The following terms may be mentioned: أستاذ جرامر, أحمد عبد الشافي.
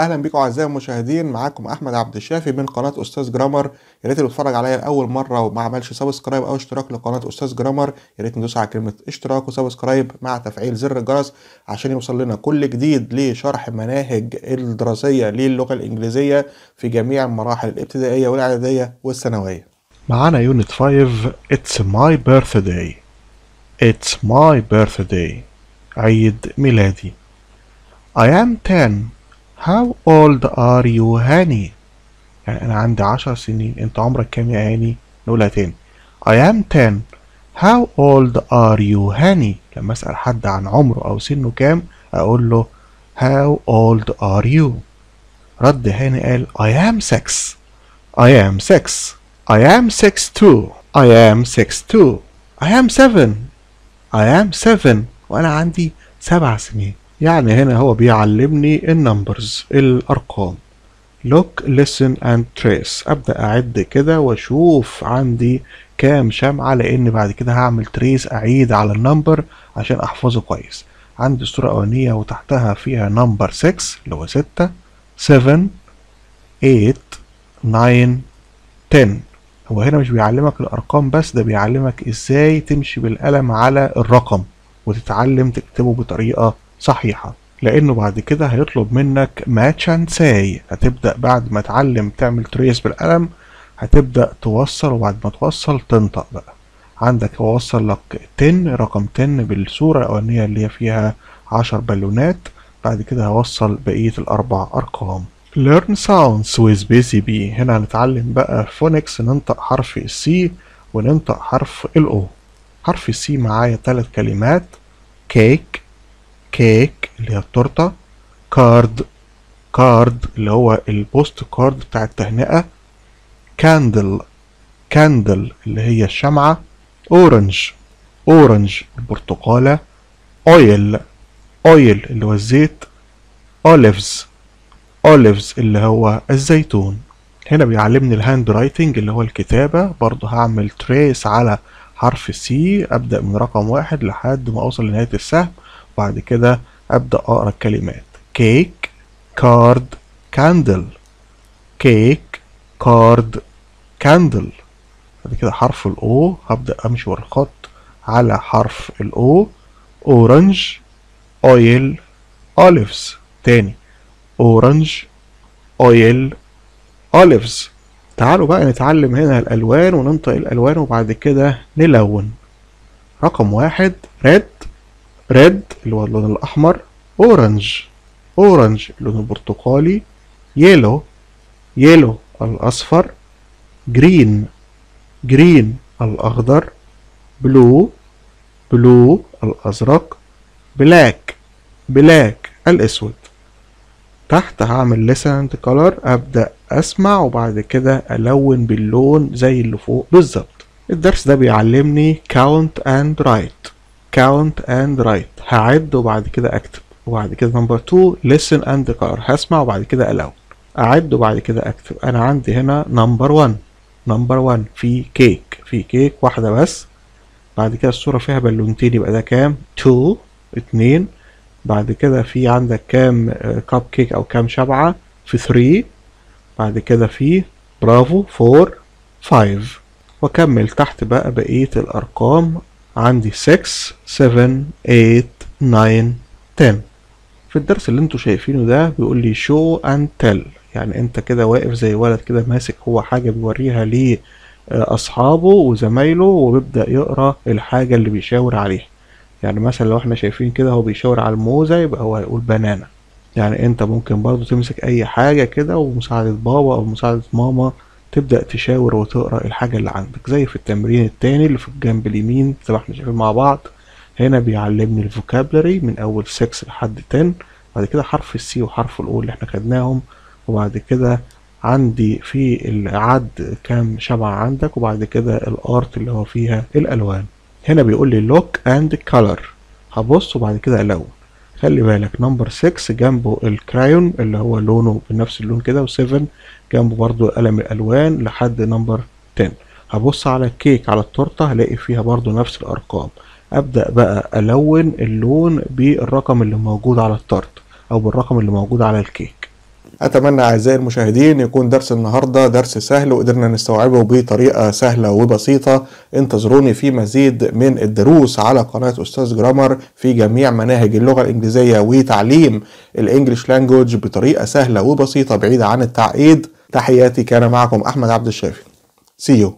اهلا بكم اعزائي المشاهدين، معاكم احمد عبد الشافي من قناه استاذ جرامر. يا ريت اللي بيتفرج عليا لاول مره وما عملش سبسكرايب او اشتراك لقناه استاذ جرامر، يا ريت ندوس على كلمه اشتراك وسبسكرايب مع تفعيل زر الجرس عشان يوصل لنا كل جديد لشرح المناهج الدراسيه للغه الانجليزيه في جميع المراحل الابتدائيه والاعداديه والثانويه. معانا يونت 5، It's my birthday. It's my birthday. عيد ميلادي. I am 10. How old are you هاني؟ يعني أنا عندي 10 سنين، أنت عمرك كام يا هاني؟ نقولها تاني. I am 10. How old are you هاني؟ لما أسأل حد عن عمره أو سنه كام أقول له How old are you؟ رد هاني قال I am 6. I am 6. I am 6'2. I am 6'2. I am 7. I am 7. وأنا عندي 7 سنين. يعني هنا هو بيعلمني النمبرز، الأرقام. Look, listen and trace. أبدأ أعد كده وأشوف عندي كام شمعة، لأن بعد كده هعمل تريس، أعيد على النمبر عشان أحفظه كويس. عندي الصورة الأولانية وتحتها فيها نمبر 6 اللي هو 6، 7، 8، 9، 10. هو هنا مش بيعلمك الأرقام بس، ده بيعلمك إزاي تمشي بالقلم على الرقم وتتعلم تكتبه بطريقة صحيحة، لأنه بعد كده هيطلب منك ماتش أند ساي. هتبدأ بعد ما تعلم تعمل تريس بالقلم هتبدأ توصل، وبعد ما توصل تنطق بقى. عندك هو وصل لك 10، رقم 10 بالصورة الأولانية اللي هي فيها 10 بالونات. بعد كده هوصل بقية ال4 أرقام. Learn sounds with busy bee. هنا هنتعلم بقى فونكس، ننطق حرف السي وننطق حرف الأو. حرف السي معايا 3 كلمات: كيك، كيك اللي هي التورته، كارد، كارد اللي هو البوست كارد بتاع التهنئه، كاندل، كاندل اللي هي الشمعه، اورنج، اورنج البرتقاله، اويل، اويل اللي هو الزيت، اوليفز، اوليفز اللي هو الزيتون. هنا بيعلمني الهاند رايتنج اللي هو الكتابه، برضه هعمل تريس على حرف سي، ابدا من رقم 1 لحد ما اوصل لنهايه السهم، بعد كده أبدأ أقرأ الكلمات: كيك، كارد، كاندل، كيك، كارد، كاندل. بعد كده حرف الأو، هبدأ أمشي ورا الخط على حرف الأو: أورنج، أويل، أوليفز. تاني: أورنج، أويل، أوليفز. تعالوا بقى نتعلم هنا الألوان وننطق الألوان وبعد كده نلون. رقم 1: ريد، ريد اللي هو اللون الأحمر، أورنج، أورنج اللون البرتقالي، يلو، يلو الأصفر، جرين، جرين الأخضر، بلو، بلو الأزرق، بلاك، بلاك الأسود. تحت هعمل ليسن تو كلر، أبدأ أسمع وبعد كده ألون باللون زي اللي فوق بالظبط. الدرس ده بيعلمني count and write. count and write، هعد وبعد كده اكتب، وبعد كده نمبر 2 listen and color، هسمع وبعد كده الون، اعد وبعد كده اكتب. انا عندي هنا نمبر 1، نمبر 1 في كيك، في كيك 1 بس، بعد كده الصورة فيها بالونتين يبقى ده كام؟ 2، 2. بعد كده في عندك كام كاب كيك او كام شبعة؟ في 3. بعد كده في برافو 4، 5. واكمل تحت بقى بقية الارقام، عندي 6، 7، 8، 9، 10. في الدرس اللي انتوا شايفينه ده بيقول لي show and tell، يعني انت كده واقف زي ولد كده ماسك هو حاجة بيوريها لأصحابه وزمايله وبيبدأ يقرأ الحاجة اللي بيشاور عليها. يعني مثلا لو احنا شايفين كده هو بيشاور على الموزة يبقى هو هيقول بنانا. يعني انت ممكن برضو تمسك اي حاجة كده ومساعدة بابا او مساعدة ماما تبدأ تشاور وتقرأ الحاجة اللي عندك، زي في التمرين التاني اللي في الجنب اليمين زي ما احنا شايفين مع بعض. هنا بيعلمني الفوكابلري من أول 6 لحد 10، بعد كده حرف السي وحرف الأو اللي احنا خدناهم، وبعد كده عندي في العد كام شبع عندك، وبعد كده الأرت اللي هو فيها الألوان. هنا بيقول لي لوك أند كلر، هبص وبعد كده ألون. خلي بالك نمبر 6 جنبه الكرايون اللي هو لونه بنفس اللون كده، و7 جنبه برضو قلم الألوان لحد نمبر 10. هبص على الكيك، على التورتة، هلاقي فيها برضو نفس الأرقام. أبدأ بقى ألون اللون بالرقم اللي موجود على التورتة أو بالرقم اللي موجود على الكيك. أتمنى أعزائي المشاهدين يكون درس النهاردة درس سهل وقدرنا نستوعبه بطريقة سهلة وبسيطة. انتظروني في مزيد من الدروس على قناة أستاذ جرامر في جميع مناهج اللغة الإنجليزية وتعليم الإنجليش لانجوج بطريقة سهلة وبسيطة بعيدة عن التعقيد. تحياتي، كان معكم أحمد عبد الشافي. See you.